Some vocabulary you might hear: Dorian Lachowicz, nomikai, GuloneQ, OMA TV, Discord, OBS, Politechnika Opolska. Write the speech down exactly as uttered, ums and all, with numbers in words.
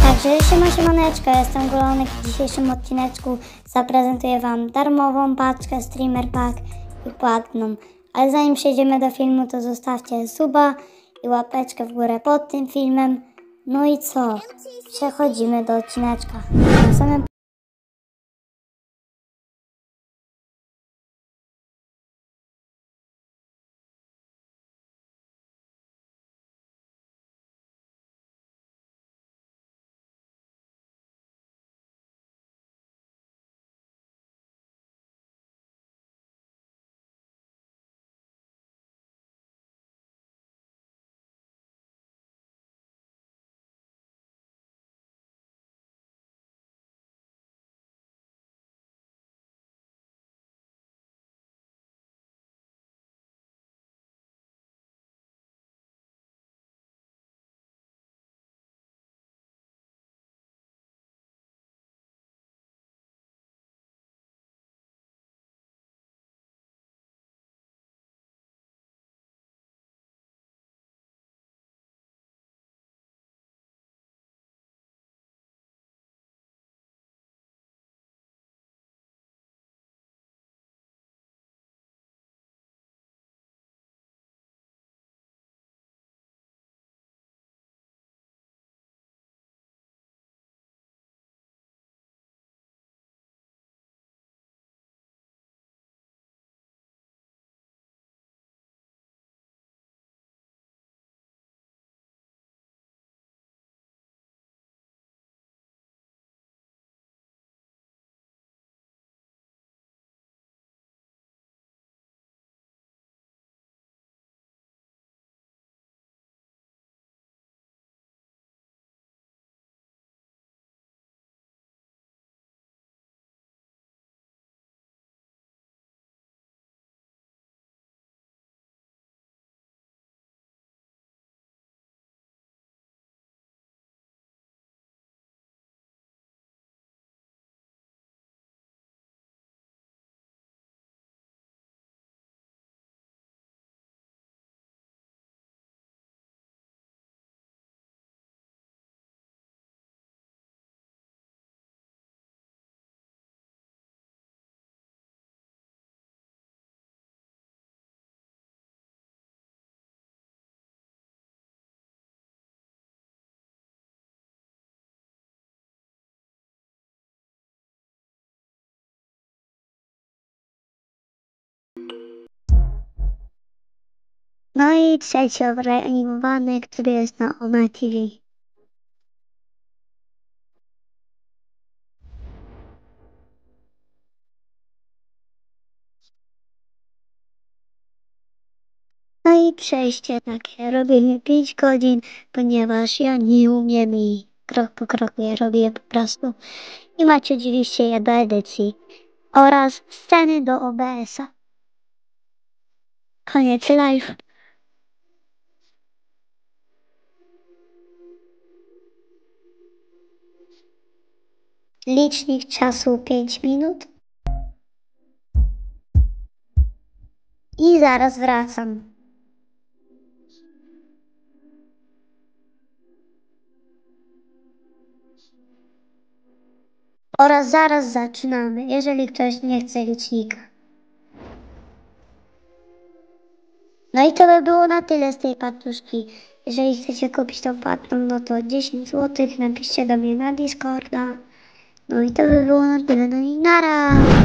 Także siema siemaneczko, jestem GuloneQ. W dzisiejszym odcineczku zaprezentuję Wam darmową paczkę Streamer Pack i płatną. Ale zanim przejdziemy do filmu, to zostawcie suba i łapeczkę w górę pod tym filmem. No i co? Przechodzimy do odcineczka. Na samym No i trzeci obraz animowany, który jest na O M A T V. No i przejście takie robimy pięć godzin, ponieważ ja nie umiem i krok po kroku je robię po prostu. I macie oczywiście je do edycji oraz sceny do O B S-a. Koniec live. Licznik czasu pięć minut. I zaraz wracam. Oraz zaraz zaczynamy, jeżeli ktoś nie chce licznika. No i to by było na tyle z tej patuszki. Jeżeli chcecie kupić tą płatną, no to dziesięć złotych, napiszcie do mnie na Discorda. No i to by było na tyle, no i nara!